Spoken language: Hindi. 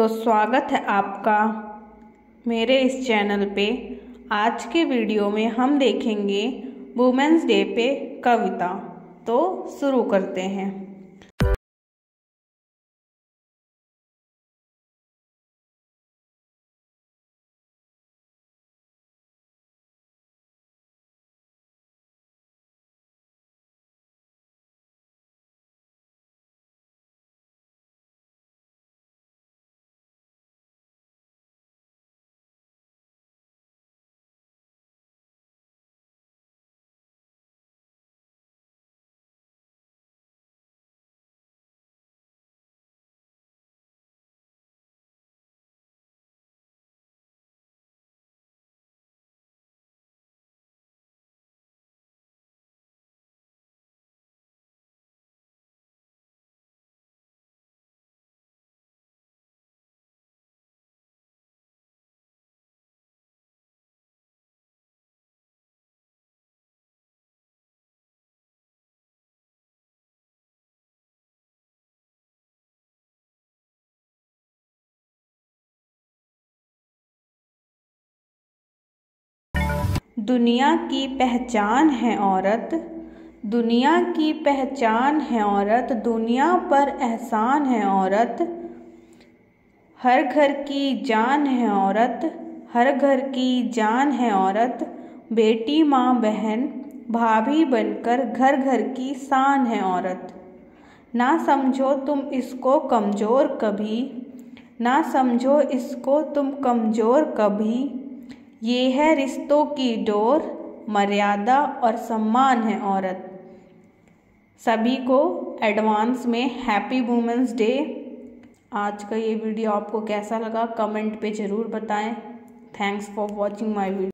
तो स्वागत है आपका मेरे इस चैनल पे। आज के वीडियो में हम देखेंगे वुमेन्स डे पे कविता। तो शुरू करते हैं। दुनिया की पहचान है औरत, दुनिया की पहचान है औरत, दुनिया पर एहसान है औरत, हर घर की जान है औरत, हर घर की जान है औरत, बेटी माँ बहन भाभी बनकर घर घर की शान है औरत। ना समझो तुम इसको कमज़ोर कभी, ना समझो इसको तुम कमज़ोर कभी, ये है रिश्तों की डोर, मर्यादा और सम्मान है औरत। सभी को एडवांस में हैप्पी वुमेन्स डे। आज का ये वीडियो आपको कैसा लगा कमेंट पे ज़रूर बताएं। Thanks for watching my video.